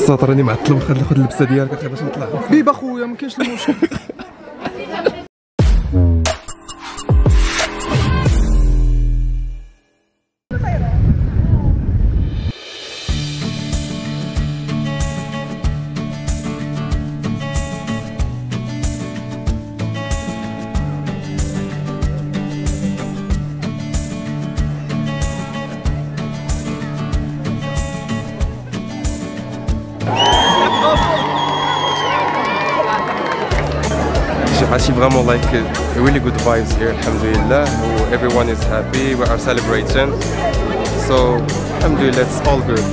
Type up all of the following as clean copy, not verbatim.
الصوت راني معطل وخا ناخذ اللبسه ديالك اخي باش نطلع بيبا خويا ما كاينش المشكل. Actually, vraiment like really good vibes here. Alhamdulillah, everyone is happy. We are celebrating, so alhamdulillah, it's all good.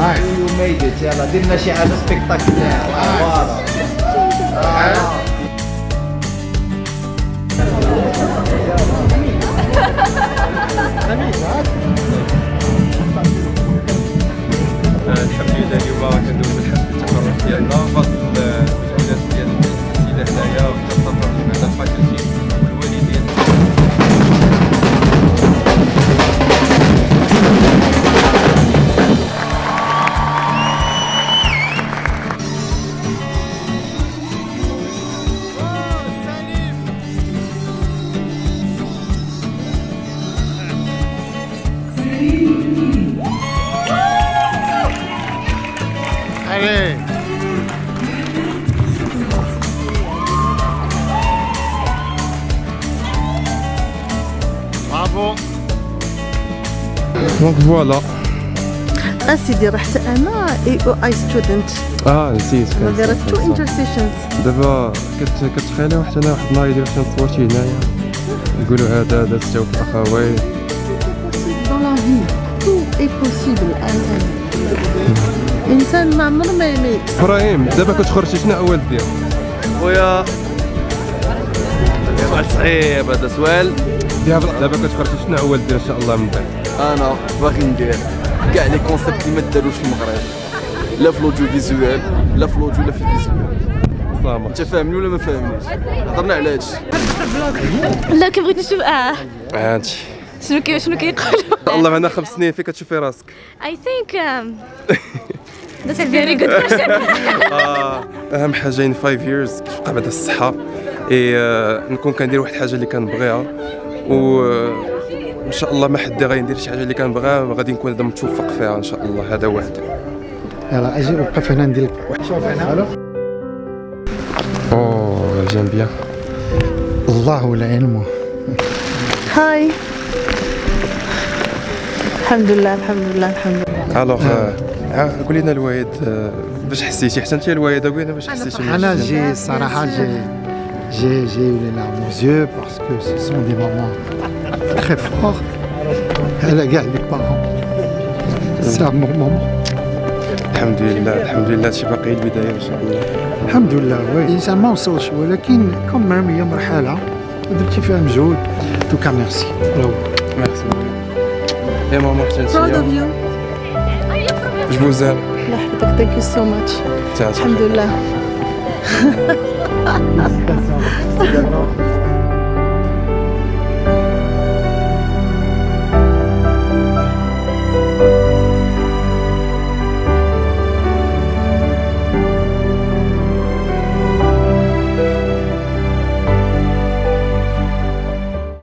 Nice. You made it. Yeah, did not she have a spectacular? Alhamdulillah, you are going to do the happy tomorrow. Yeah, Donc voilà. Ah, Sidi, رحت أنا AI student. آه نسيت. There are two intersections. دابا كتخيلي واحد النهار يدير واحد الصوت هنايا نقولوا هذا دازتو في الأخوات. Dans la vie, tout est possible. الإنسان ما عمره ما يميت. إبراهيم دابا كتخرجي شنو أول دير؟ خويا سؤال صعيب هذا سؤال. دابا كتخرجي شنو أول دير إن شاء الله من بعد؟ أنا باغي ندير كاع لي كونسيبت اللي ما داروش في المغرب، لا في لوديو فيزوال لا في لوديو لا في فيزوال. صافا أنت فاهمني ولا ما فاهمنيش؟ هضرنا على هادشي. لا كبغيت نشوف هادشي. شنو كيقولوا؟ والله أنا 5 سنين فين كتشوفي راسك؟ I think that's a very good question. أهم حاجة in 5 years كتبقى بعدا الصحة، نكون كندير واحد الحاجة اللي كنبغيها و ان شاء الله ما حد غيدير شي حاجه اللي كنبغيها غادي نكون هذا متوفق فيها ان شاء الله. هذا واحد. يلاه اجي وقف هنا ندير لك. شوف هنا. اوه جيم بيان. الله ولا علمه. هاي. الحمد لله الحمد لله الحمد لله. الوغ قولي لنا الوالد باش حسيتي حتى انت الوالده قولينا باش حسيتي. انا جي الصراحه j'ai eu les larmes aux yeux parce que ce sont des moments très forts à la garde des parents. C'est un bon moment. Alhamdulillah, alhamdulillah, c'est pas qu'il bidaya, inshallah. Alhamdulillah, oui. C'est un mensonge, mais quand même, il y a une marhala. Vous avez fait un jour. En tout cas, merci. Merci. Et maman, je vous aime. Thank you so much. Alhamdulillah. Alhamdulillah.